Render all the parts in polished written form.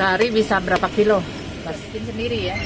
Sehari bisa berapa kilo? Mas bikin sendiri ya.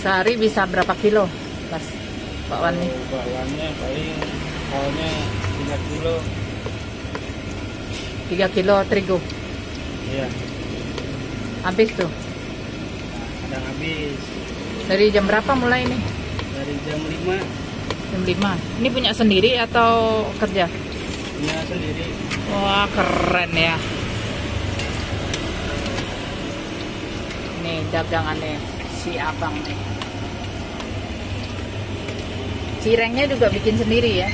Sehari bisa berapa kilo, Mas? Bakwannya? Bakwannya paling awalnya 3 kilo. 3 kilo terigu? Iya. Habis tuh? Kadang habis. Dari jam berapa mulai ini? Dari jam 5. Jam 5? Ini punya sendiri atau kerja? Punya sendiri. Wah, keren ya. Ini dagangannya si abang nih. Cirengnya juga bikin sendiri ya.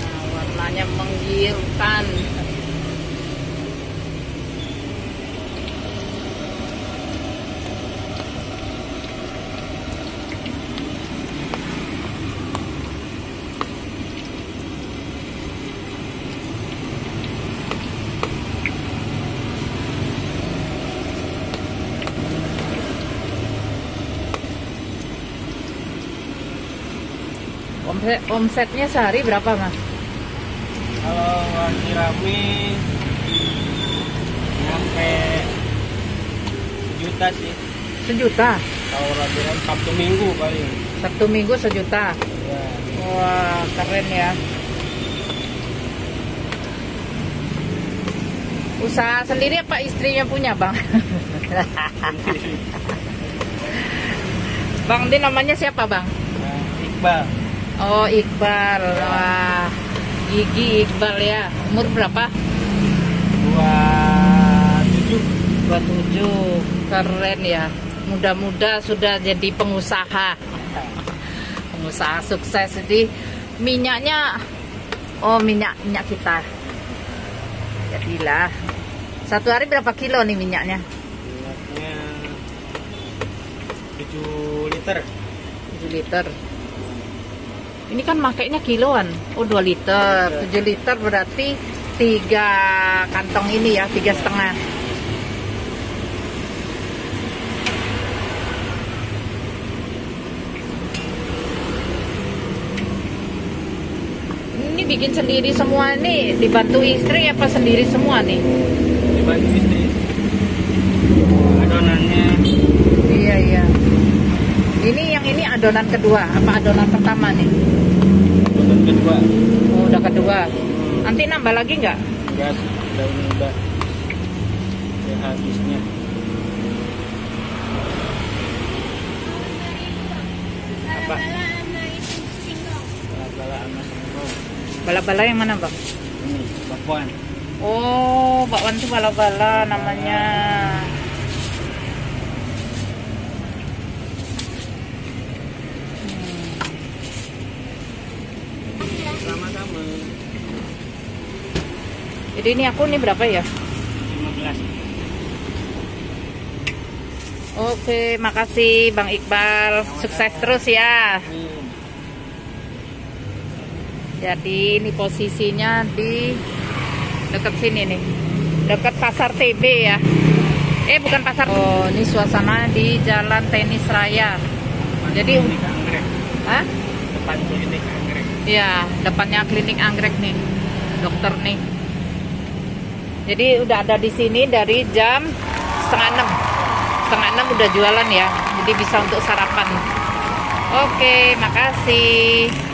Nah, warnanya menggiurkan. Omsetnya sehari berapa, Mas? Kalau lagi rame nyampe sejuta sih. Sejuta? Kalau lagi rame Sabtu Minggu paling. Sabtu Minggu sejuta? Ya. Wah, keren ya. Usaha sendiri apa istrinya punya, Bang? Bang, ini namanya siapa, Bang? Iqbal. Oh, Iqbal. Wah, Gigi Iqbal ya. Umur berapa? 27. 27. Keren ya. Mudah-mudahan sudah jadi pengusaha. Pengusaha sukses. Jadi minyaknya, oh minyak kita. Jadilah. Satu hari berapa kilo nih minyaknya? Minyaknya 7 liter. 7 liter. Ini kan makainya kiloan. Oh, 2 liter. 7 liter berarti 3 kantong ini ya, 3,5. Ini bikin sendiri semua nih, dibantu istri apa sendiri semua nih? Dibantu istri. Adonannya. Iya, iya. Ini yang ini adonan kedua, apa adonan pertama nih? Adonan kedua. Oh, udah kedua. Nanti nambah lagi nggak? Enggak, udah nambah. Ya, habisnya. Apa? Bala-bala sama singkong. Bala-bala yang mana, Bang? Ini, bakwan. Oh, bakwan itu bala-bala namanya. Jadi ini aku nih berapa ya? 15. Oke, makasih Bang Iqbal. Sukses terus ya. Jadi ini posisinya di dekat sini nih. Dekat Pasar TB ya. Bukan pasar. Oh, ini suasana di Jalan Tenis Raya. Jadi hah? Depan klinik anggrek. Iya, depannya klinik anggrek nih. Dokter nih. Jadi udah ada di sini dari jam 5:30. 5:30 udah jualan ya. Jadi bisa untuk sarapan. Oke, makasih.